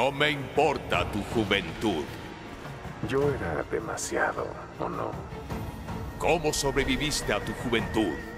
No me importa tu juventud. Yo era demasiado, ¿o no? ¿Cómo sobreviviste a tu juventud?